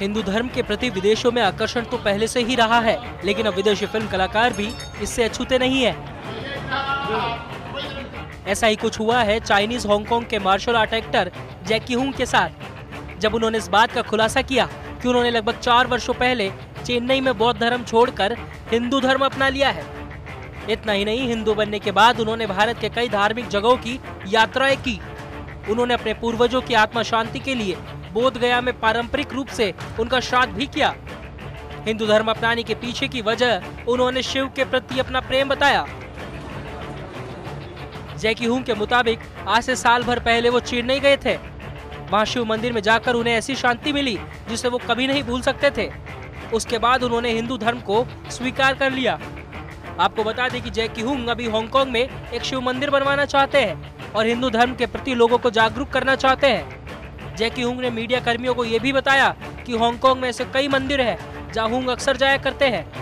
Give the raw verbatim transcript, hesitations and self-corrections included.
हिंदू धर्म के प्रति विदेशों में आकर्षण तो पहले से ही रहा है, लेकिन अब विदेशी फिल्म कलाकार भी इससे अछूते नहीं है। ऐसा ही कुछ हुआ है चाइनीज हांगकांग के martial art actor Jackie Hung के साथ, जब उन्होंने इस बात का खुलासा किया कि उन्होंने लगभग चार वर्षों पहले चेन्नई में बौद्ध धर्म छोड़कर हिंदू धर्म अपना लिया है। इतना ही नहीं, हिंदू बनने के बाद उन्होंने भारत के कई धार्मिक जगहों की यात्राएं की। उन्होंने अपने पूर्वजों की आत्मा शांति के लिए बोधगया में पारंपरिक रूप से उनका श्राद्ध भी किया। हिंदू धर्म अपनाने के पीछे की वजह उन्होंने शिव के प्रति अपना प्रेम बताया। जैकी हुंग के मुताबिक आज से साल भर पहले वो चेन्नई गए थे। वहाँ शिव मंदिर में जाकर उन्हें ऐसी शांति मिली जिसे वो कभी नहीं भूल सकते थे। उसके बाद उन्होंने हिंदू धर्म को स्वीकार कर लिया। आपको बता दें कि जैकी हुंग अभी हांगकांग में एक शिव मंदिर बनवाना चाहते हैं और हिंदू धर्म के प्रति लोगों को जागरूक करना चाहते हैं। जैकी हुंग ने मीडिया कर्मियों को ये भी बताया कि हांगकांग में ऐसे कई मंदिर हैं जहाँ हुंग अक्सर जाया करते हैं।